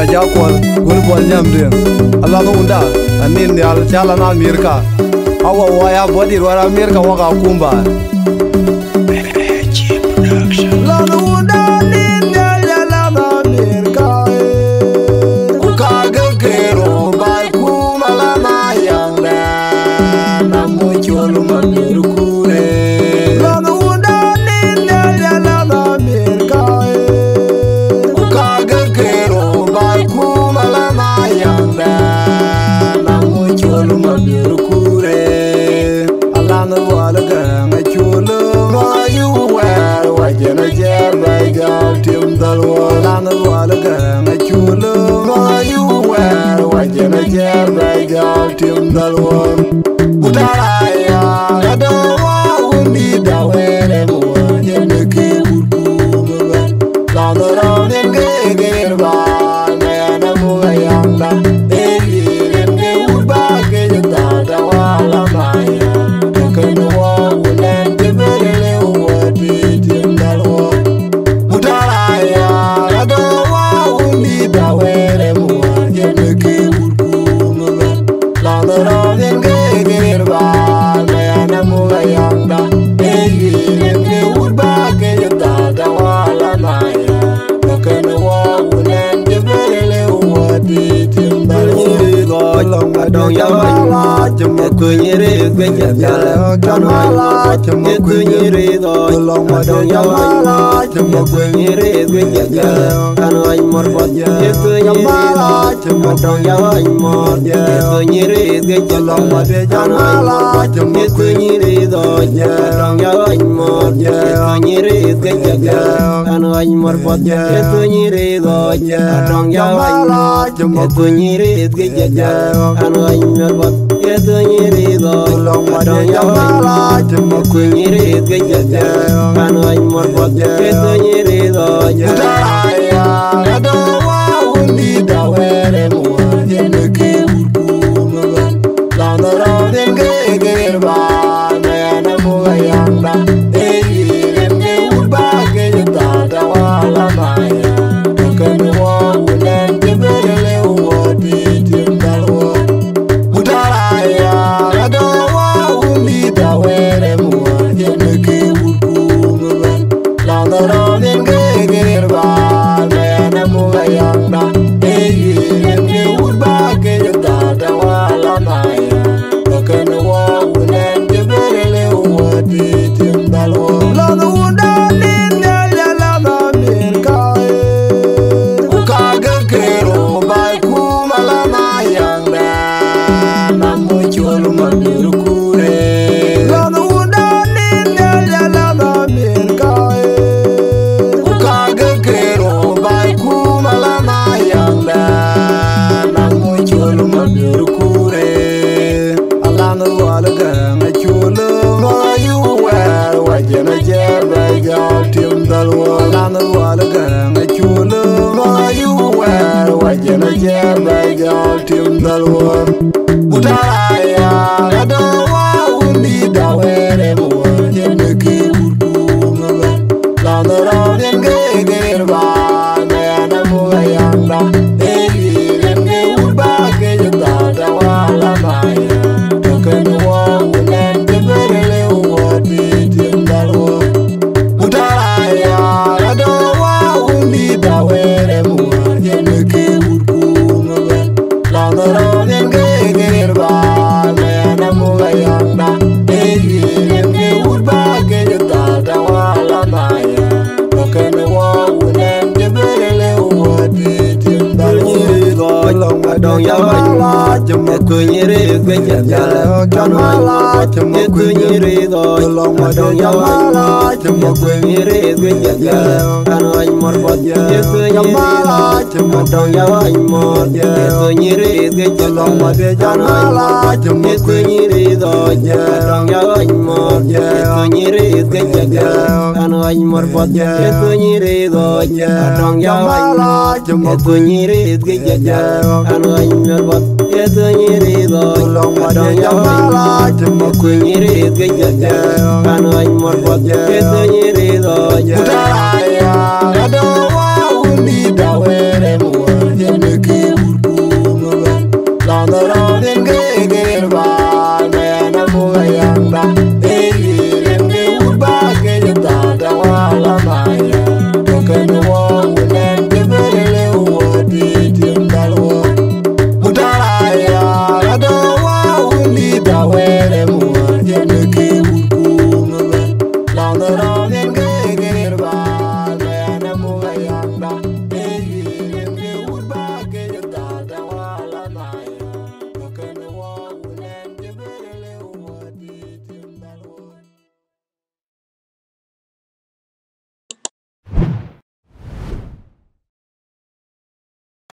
na jakol gol bol nyam den Allah do unda anin dal chala na mirka awa waya body wara mirka waka kumba Allah do unda anin dal chala na mirka uka gero bai kumala na yang na namu cholu mirku I don't want